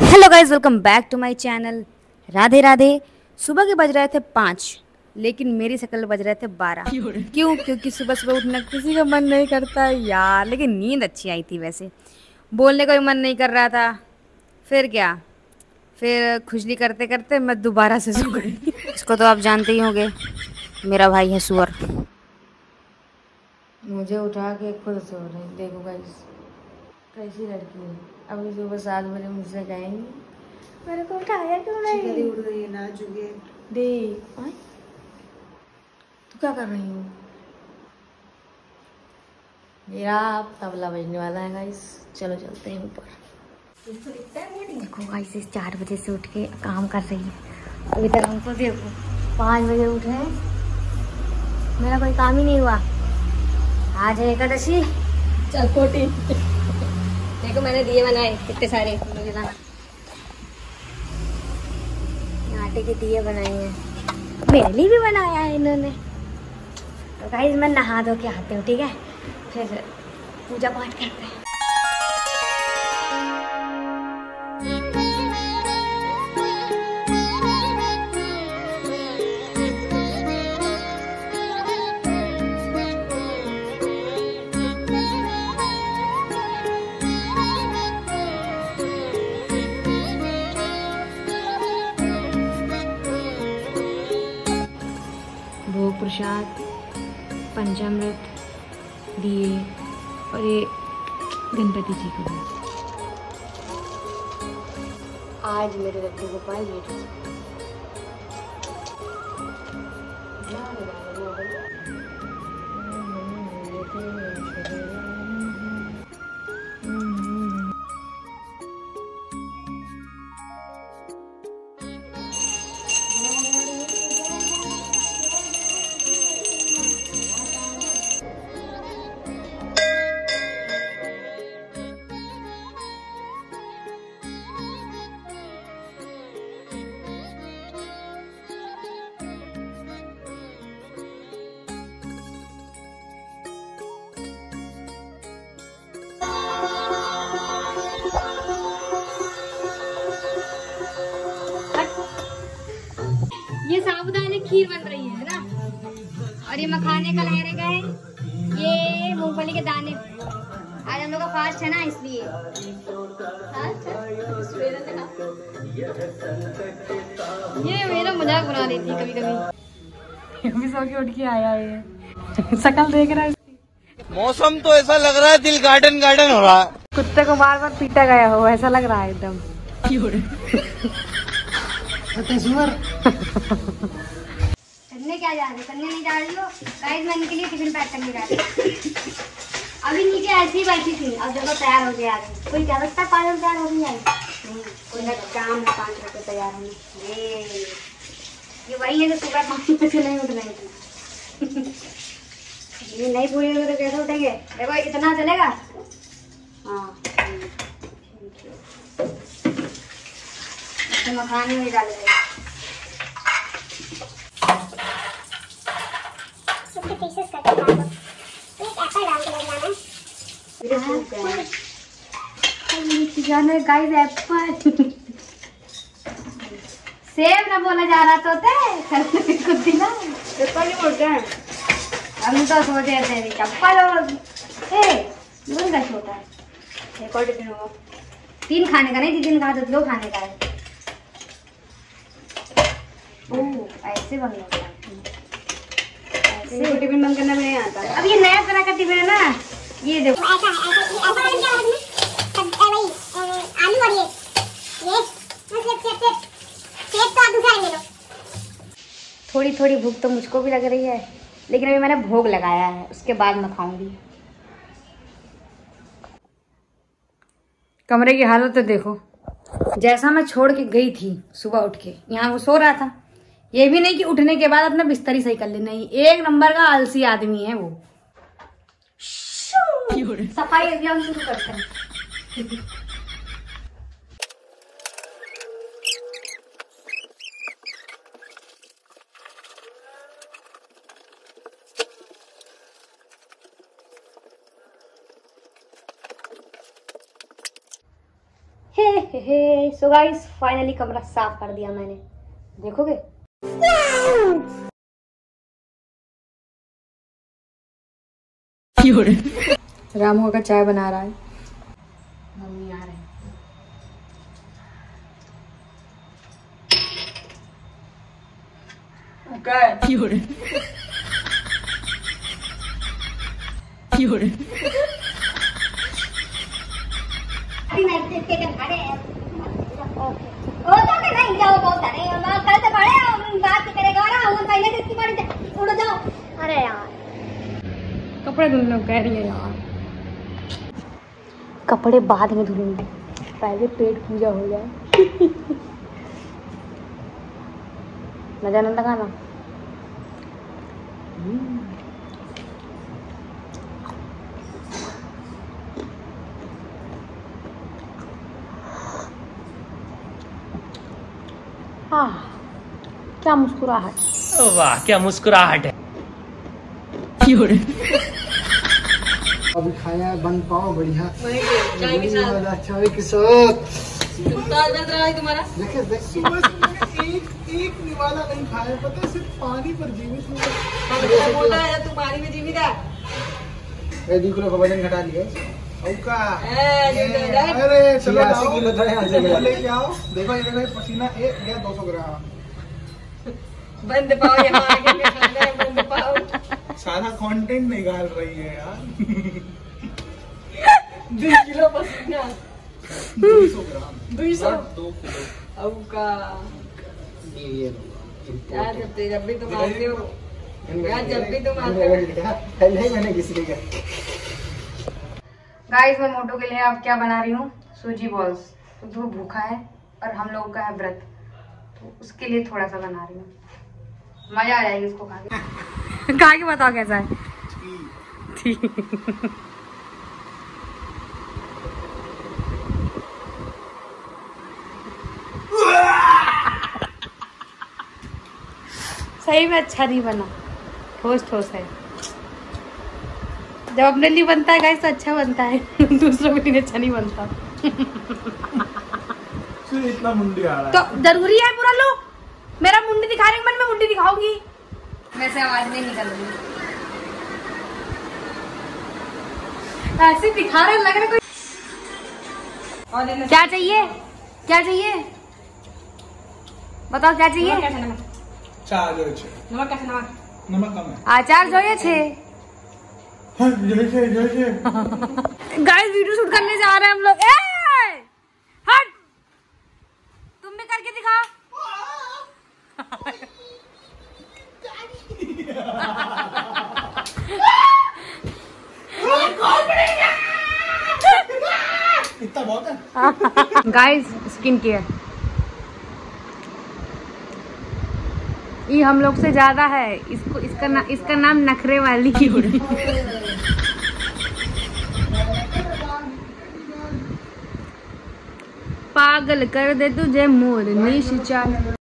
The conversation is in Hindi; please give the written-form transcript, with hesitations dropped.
Hello guys, welcome back to my channel. Radhe Radhe. सुबह के बज रहे थे 5, लेकिन मेरी शक्ल बज रहे थे 12। क्यों? क्योंकि सुबह सुबह उठना किसी का मन नहीं करता यार, लेकिन नींद अच्छी आई थी। वैसे बोलने का भी मन नहीं कर रहा था, फिर क्या, फिर खुजली करते करते मैं दोबारा से सो गई। इसको तो आप जानते ही होंगे, मेरा भाई है सुअर। मुझे उठा के खुद सो रही। देखो गाइज कैसी लड़की है। अभी सुबह 7 बजे मुझसे कहेंगी मेरे को उठाया क्यों नहीं, उठ रही है ना जुगे दे। तू क्या कर रही हूँ? मेरा आप तबला बजने वाला है गाइस, चलो चलते हैं ऊपर। देखो गाइस, 4 बजे से उठ के काम कर रही है। अभी तक हमको देखो 5 बजे उठे, मेरा कोई काम ही नहीं हुआ। आज है एकादशी। चल कोटी देखो, मैंने दिए बनाए कितने सारे, आटे के दिए बनाए हैं, मेरे लिए भी बनाया है इन्होंने। तो गाइस मैं नहा धो के आते हूँ, ठीक है, फिर पूजा पाठ करते हैं। भोग प्रसाद, पंचामृत, दिए और ये गणपति जी को। आज मेरे लड्डू गोपाल जी खीर बन रही है ना, और ये मखाने का लहरे का है, ये मूंगफली के दाने। आज हम लोग का फास्ट है ना, इसलिए ये मेरा मजाक बना देती है कभी कभी। अभी सो के उठ के आया है, शकल देख रहा है। मौसम तो ऐसा लग रहा है, दिल गार्डन गार्डन हो रहा है। कुत्ते को बार बार पीटा गया हो ऐसा लग रहा है एकदम। क्या जा रही हो? करने नहीं जा रही हो गाइस, मैं इनके लिए टिफिन पैक करने जा रही हूं। अभी नीचे ऐसी ही बैठी थी, अब जब तैयार हो गया कोई क्या लगता है, 5 बजे तैयार हो गई। नहीं, कोई ना काम है, 5 बजे तैयार होने। ये वही है जो सुबह 5 बजे से नहीं उठ रही थी। ये नहीं पूछेंगे तो कैसे उठेंगे? देखो इतना चलेगा। हाँ तो मखाने में डालेंगे। पीसेस करके डाल दो, तो एक एप्पल डाल के लगाना है। मेरे को जाने गाइस एप्पल सेब ना बोला जा रहा तो थे कुछ दिला एप्पल ही बोलते हैं। हम तो सोचे थे चप्पल और बोल का छोटा है। एक और टिफिन होगा, 3 खाने का नहीं, 3 दिन का तो 2 खाने का है। ओह ऐसे बन गया, टिफिन बंद करना भी नहीं आता। अब ये नया तरह का टिफिन है ना, ये देखो ऐसा है, ऐसा है क्या है सब वही आलू और ये सेब तो दूसरा ले लो। थोड़ी थोड़ी भूख तो मुझको भी लग रही है, लेकिन अभी मैंने भोग लगाया है, उसके बाद मैं खाऊंगी। कमरे की हालत तो देखो, जैसा मैं छोड़ के गई थी सुबह उठ के, यहाँ वो सो रहा था। ये भी नहीं कि उठने के बाद अपना बिस्तर ही सही कर ले, नहीं, एक नंबर का आलसी आदमी है वो। सफाई अभियान शुरू करते हैं। हे हे। सो गाइस फाइनली कमरा साफ कर दिया मैंने, देखोगे। रामू का चाय बना रहा है, मम्मी आ रहे हैं। अरे यार कपड़े धुल लो, कह रही है यार कपड़े बाद में धुलूंगी, पहले पेट पूजा हो जाए। मजा नहीं लगा ना। क्या मुस्कुराहट, वाह क्या मुस्कुराहट है। अभी खाया बन पाओ बढ़िया चाय के साथ। तुम्हारा एक निवाला नहीं खाया, पता है सिर्फ पानी पर जीवित बोला है। तू पानी में जीवित है, 2 किलो का वजन घटा लिया। अरे चलो 80 किलो लेके आओ। देखो ये देखो पसीना 1 या 200 ग्राम बंद पाओ, यहाँ आगे निकालना है बंद पाओ। सारा कंटेंट निकाल रही है यार। 2 किलो पसीना 200 ग्राम 2 किलो अबका यार। जब भी तुम आते हो यार, जब भी तुम आते हो पहले मैंने किसी ने कहा। गाइस मैं मोटू के लिए आप क्या बना रही हूँ, सूजी बॉल्स। तो भूखा है और हम लोगों का है व्रत, तो उसके लिए थोड़ा सा बना रही हूँ। मजा आ जाएगी इसको खाके। खाके बताओ कैसा है। ठीक। सही में अच्छा नहीं बना, ठोस ठोस है। जब अपने लिए बनता है गाइस तो अच्छा बनता है, दूसरों के लिए अच्छा नहीं बनता। इतना मुंडी आ रहा है तो जरूरी है पूरा लो। मेरा मुंडी दिखाने के मन में मुंडी दिखाऊंगी, वैसे आवाज नहीं निकल रही। ऐसे दिखा रहा लग रहा कोई। और क्या चाहिए, क्या चाहिए बताओ, क्या चाहिए? नमक नमक कम है। आचार गाइस वीडियो शूट करने जा रहे हैं हम लोग। हट तुम भी करके दिखाओ। इतना बहुत है गाइस। स्किन केयर ये हम लोग से ज्यादा है, इसको इसका नाम नखरे वाली की हो रही। पागल कर दे तुझे मोर निशान।